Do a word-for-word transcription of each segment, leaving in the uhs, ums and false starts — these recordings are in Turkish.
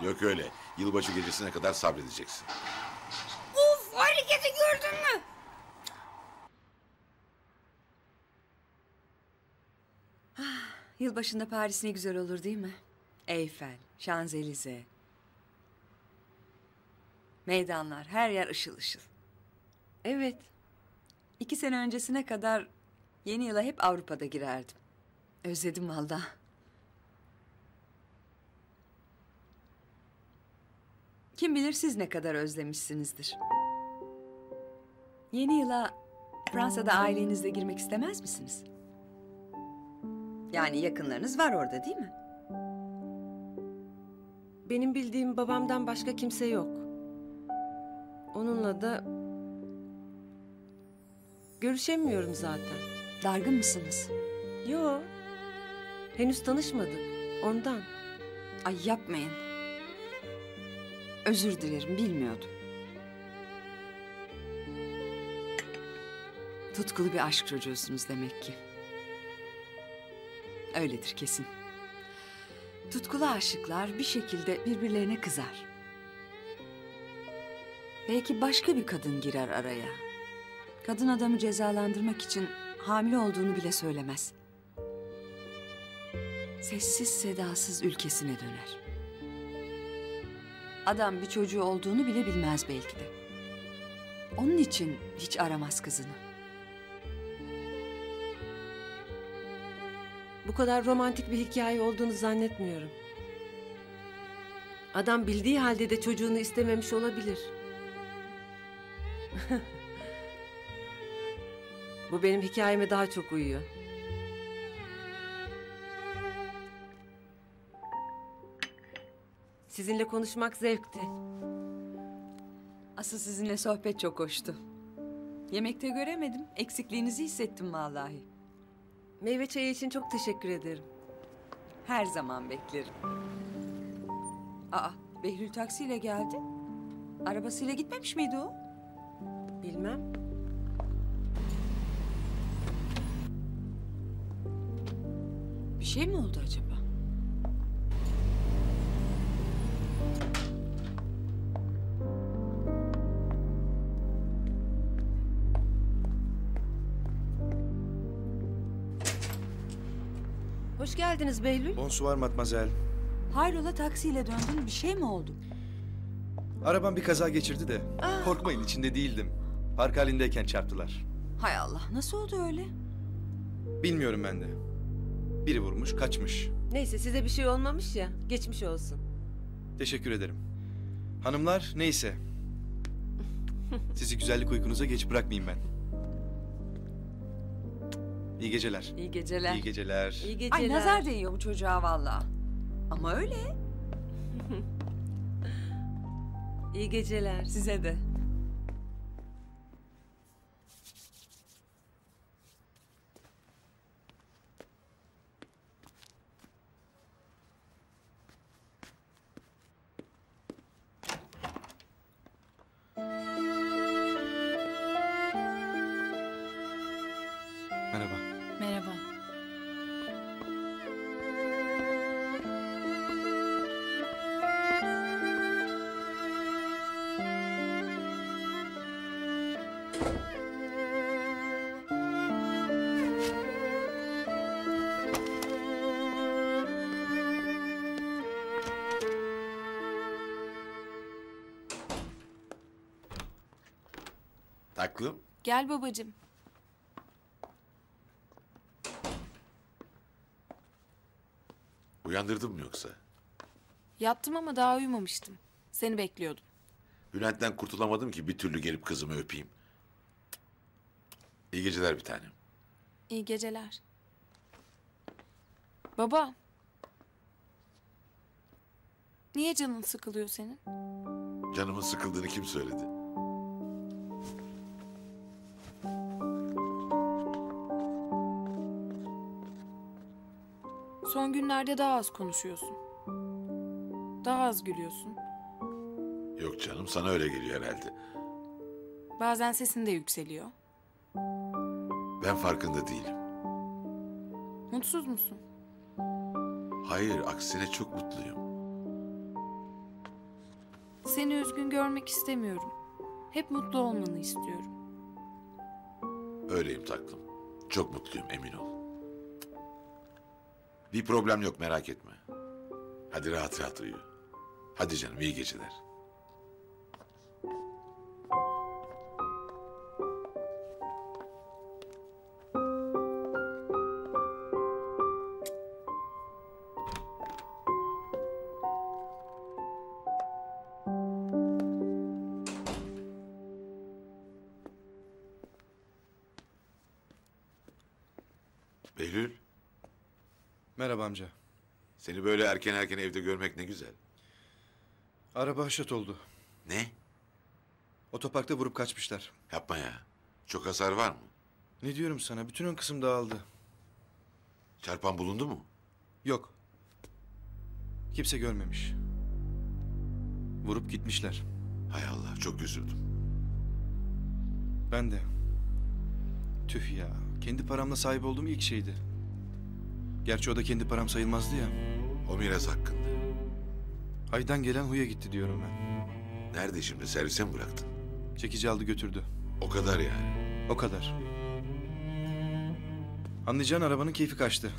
Yok öyle. Yılbaşı gecesine kadar sabredeceksin. Uf, hareketi gördün mü? Yılbaşında Paris ne güzel olur değil mi? Eyfel, Şanzelize. Meydanlar, her yer ışıl ışıl. Evet. İki sene öncesine kadar yeni yıla hep Avrupa'da girerdim. Özledim valla. Kim bilir siz ne kadar özlemişsinizdir. Yeni yıla Fransa'da ailenizle girmek istemez misiniz? Yani yakınlarınız var orada değil mi? Benim bildiğim babamdan başka kimse yok. Onunla da görüşemiyorum zaten. Dargın mısınız? Yo. Henüz tanışmadık. Ondan. Ay yapmayın. Özür dilerim, bilmiyordum. Tutkulu bir aşk çocuğusunuz demek ki. Öyledir kesin. Tutkulu aşıklar bir şekilde birbirlerine kızar. Belki başka bir kadın girer araya. Kadın adamı cezalandırmak için hamile olduğunu bile söylemez. Sessiz sedasız ülkesine döner. Adam bir çocuğu olduğunu bile bilmez belki de. Onun için hiç aramaz kızını. Bu kadar romantik bir hikaye olduğunu zannetmiyorum. Adam bildiği halde de çocuğunu istememiş olabilir. Bu benim hikayeme daha çok uyuyor. Sizinle konuşmak zevkti. Asıl sizinle sohbet çok hoştu. Yemekte göremedim, eksikliğinizi hissettim vallahi. Meyve çayı için çok teşekkür ederim. Her zaman beklerim. Aa, Behlül taksiyle geldi. Arabasıyla gitmemiş miydi o? Bilmem. Bir şey mi oldu acaba? Hoş geldiniz Behlül. Bonsoir Mademoiselle. Hayrola taksiyle döndün, bir şey mi oldu? Arabam bir kaza geçirdi de. Aa. Korkmayın, içinde değildim. Park halindeyken çarptılar. Hay Allah, nasıl oldu öyle? Bilmiyorum ben de. Biri vurmuş, kaçmış. Neyse, size bir şey olmamış ya, geçmiş olsun. Teşekkür ederim. Hanımlar, neyse. Sizi güzellik uykunuza geç bırakmayayım ben. İyi geceler. İyi geceler. İyi geceler. İyi geceler. Ay nazar değiyor bu çocuğa valla. Ama öyle. İyi geceler. Size de. Merhaba. Merhaba. Taklım. Gel babacığım. Uyandırdım mı yoksa? Yattım ama daha uyumamıştım. Seni bekliyordum. Bülent'ten kurtulamadım ki bir türlü gelip kızımı öpeyim. İyi geceler bir tanem. İyi geceler. Baba. Niye canın sıkılıyor senin? Canımın sıkıldığını kim söyledi? Son günlerde daha az konuşuyorsun. Daha az gülüyorsun. Yok canım, sana öyle geliyor herhalde. Bazen sesin de yükseliyor. Ben farkında değilim. Mutsuz musun? Hayır, aksine çok mutluyum. Seni üzgün görmek istemiyorum. Hep mutlu olmanı istiyorum. Öyleyim taklım. Çok mutluyum, emin ol. Bir problem yok, merak etme. Hadi rahat rahat uyu. Hadi canım, iyi geceler. Behlül. Merhaba amca. Seni böyle erken erken evde görmek ne güzel. Araba haşat oldu. Ne? Otoparkta vurup kaçmışlar. Yapma ya. Çok hasar var mı? Ne diyorum sana? Bütün ön kısım dağıldı. Çarpan bulundu mu? Yok. Kimse görmemiş. Vurup gitmişler. Hay Allah, çok üzüldüm. Ben de. Tüh ya. Kendi paramla sahip olduğum ilk şeydi. Gerçi o da kendi param sayılmazdı ya. O miras hakkında. Haydan gelen huya gitti diyorum ben. Nerede şimdi? Servise mi bıraktın? Çekici aldı götürdü. O kadar yani. O kadar. Anlayacağın arabanın keyfi kaçtı.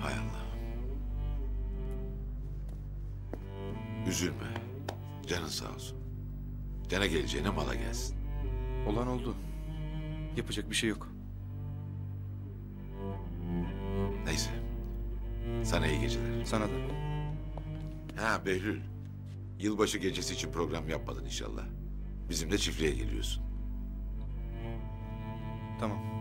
Hay Allah. Üzülme. Canın sağ olsun. Cana geleceğine mala gelsin. Olan oldu. Yapacak bir şey yok. Neyse. Sana iyi geceler. Sana da. Ha Behlül. Yılbaşı gecesi için program yapmadın inşallah. Bizimle çiftliğe geliyorsun. Tamam.